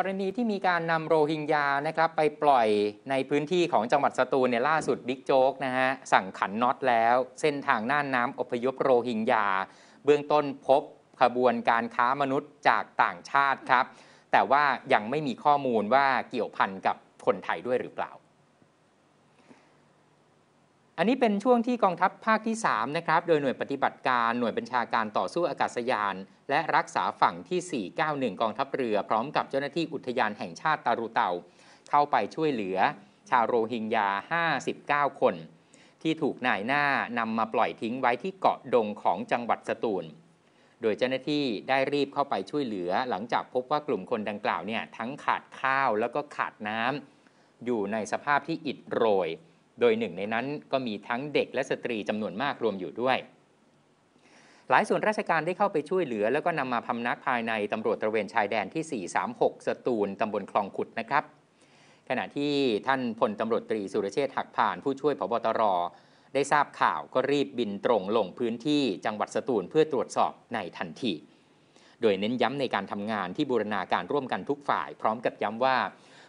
กรณีที่มีการนำโรฮิงญานะครับไปปล่อยในพื้นที่ของจังหวัดสตูลเนี่ยล่าสุดบิ๊กโจ๊กนะฮะสั่งขันน็อตแล้วเส้นทางน่านน้ำอพยพโรฮิงญาเบื้องต้นพบขบวนการค้ามนุษย์จากต่างชาติครับแต่ว่ายังไม่มีข้อมูลว่าเกี่ยวพันกับคนไทยด้วยหรือเปล่าอันนี้เป็นช่วงที่กองทัพภาคที่3นะครับโดยหน่วยปฏิบัติการหน่วยบัญชาการต่อสู้อากาศยานและรักษาฝั่งที่491กองทัพเรือพร้อมกับเจ้าหน้าที่อุทยานแห่งชาติตารูเตาเข้าไปช่วยเหลือชาวโรฮิงญา59คนที่ถูกนายหน้านำมาปล่อยทิ้งไว้ที่เกาะดงของจังหวัดสตูลโดยเจ้าหน้าที่ได้รีบเข้าไปช่วยเหลือหลังจากพบว่ากลุ่มคนดังกล่าวเนี่ยทั้งขาดข้าวแล้วก็ขาดน้ำอยู่ในสภาพที่อิดโรยโดยหนึ่งในนั้นก็มีทั้งเด็กและสตรีจำนวนมากรวมอยู่ด้วยหลายส่วนราชการได้เข้าไปช่วยเหลือแล้วก็นำมาพำนักภายในตำรวจตระเวนชายแดนที่436สตูลตำบลคลองขุดนะครับขณะที่ท่านพลตำรวจตรีสุรเชษฐ์หักผ่านผู้ช่วยผบตรได้ทราบข่าวก็รีบบินตรงลงพื้นที่จังหวัดสตูลเพื่อตรวจสอบในทันทีโดยเน้นย้ำในการทำงานที่บูรณาการร่วมกันทุกฝ่ายพร้อมกับย้ำว่า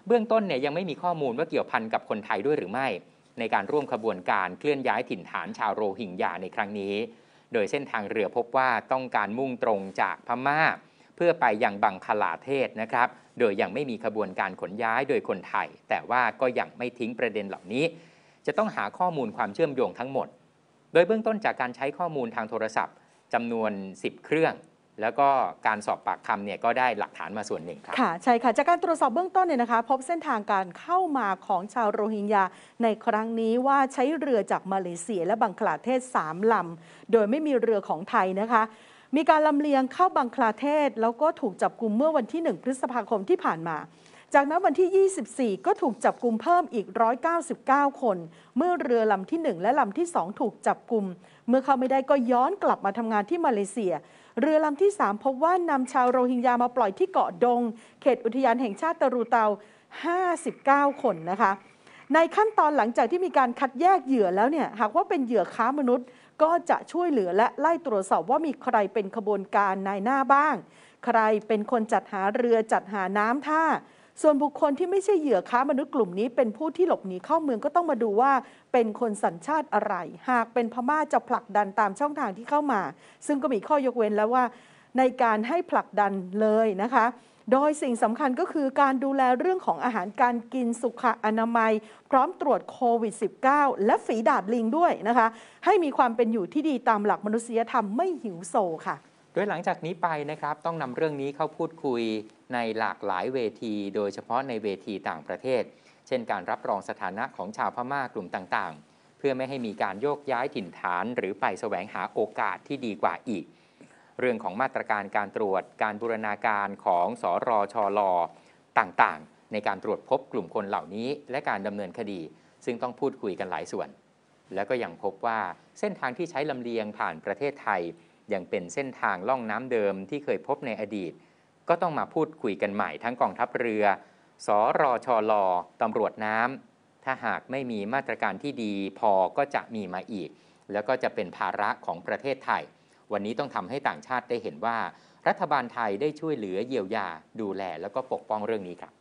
เบื้องต้นเนี่ยยังไม่มีข้อมูลว่าเกี่ยวพันกับคนไทยด้วยหรือไม่ในการร่วมขบวนการเคลื่อนย้ายถิ่นฐานชาวโรฮิงญาในครั้งนี้โดยเส้นทางเรือพบว่าต้องการมุ่งตรงจากพม่าเพื่อไปยังบังคลาเทศนะครับโดยยังไม่มีขบวนการขนย้ายโดยคนไทยแต่ว่าก็ยังไม่ทิ้งประเด็นเหล่านี้จะต้องหาข้อมูลความเชื่อมโยงทั้งหมดโดยเบื้องต้นจากการใช้ข้อมูลทางโทรศัพท์จำนวน10เครื่องแล้วก็การสอบปากคำเนี่ยก็ได้หลักฐานมาส่วนหนึ่งครับค่ะใช่ค่ะจากการตรวจสอบเบื้องต้นเนี่ยนะคะพบเส้นทางการเข้ามาของชาวโรฮิงญาในครั้งนี้ว่าใช้เรือจากมาเลเซียและบังคลาเทศ3ลำโดยไม่มีเรือของไทยนะคะมีการลำเลียงเข้าบังคลาเทศแล้วก็ถูกจับกุมเมื่อวันที่1พฤษภาคมที่ผ่านมาจากนั้นวันที่24ก็ถูกจับกุมเพิ่มอีก199คนเมื่อเรือลำที่1และลำที่2ถูกจับกุมเมื่อเขาไม่ได้ก็ย้อนกลับมาทำงานที่มาเลเซียเรือลำที่3พบว่านำชาวโรฮิงญามาปล่อยที่เกาะดงเขตอุทยานแห่งชาติตารูเตา59คนนะคะในขั้นตอนหลังจากที่มีการคัดแยกเหยื่อแล้วเนี่ยหากว่าเป็นเหยื่อค้ามนุษย์ก็จะช่วยเหลือและไล่ตรวจสอบว่ามีใครเป็นขบวนการนายหน้าบ้างใครเป็นคนจัดหาเรือจัดหาน้ำท่าส่วนบุคคลที่ไม่ใช่เหยื่อค้ามนุษย์กลุ่มนี้เป็นผู้ที่หลบหนีเข้าเมืองก็ต้องมาดูว่าเป็นคนสัญชาติอะไรหากเป็นพม่าจะผลักดันตามช่องทางที่เข้ามาซึ่งก็มีข้อยกเว้นแล้วว่าในการให้ผลักดันเลยนะคะโดยสิ่งสำคัญก็คือการดูแลเรื่องของอาหารการกินสุขอนามัยพร้อมตรวจโควิด -19 และฝีดาษลิงด้วยนะคะให้มีความเป็นอยู่ที่ดีตามหลักมนุษยธรรมไม่หิวโซค่ะโดยหลังจากนี้ไปนะครับต้องนำเรื่องนี้เข้าพูดคุยในหลากหลายเวทีโดยเฉพาะในเวทีต่างประเทศเช่นการรับรองสถานะของชาวพม่ากลุ่มต่างๆเพื่อไม่ให้มีการโยกย้ายถิ่นฐานหรือไปแสวงหาโอกาสที่ดีกว่าอีกเรื่องของมาตรการการตรวจการบูรณาการของสรชล.ต่างๆในการตรวจพบกลุ่มคนเหล่านี้และการดำเนินคดีซึ่งต้องพูดคุยกันหลายส่วนและก็ยังพบว่าเส้นทางที่ใช้ลำเลียงผ่านประเทศไทยยังเป็นเส้นทางล่องน้ำเดิมที่เคยพบในอดีตก็ต้องมาพูดคุยกันใหม่ทั้งกองทัพเรือสรชล.ตำรวจน้ำถ้าหากไม่มีมาตรการที่ดีพอก็จะมีมาอีกแล้วก็จะเป็นภาระของประเทศไทยวันนี้ต้องทำให้ต่างชาติได้เห็นว่ารัฐบาลไทยได้ช่วยเหลือเยียวยาดูแลแล้วก็ปกป้องเรื่องนี้ครับ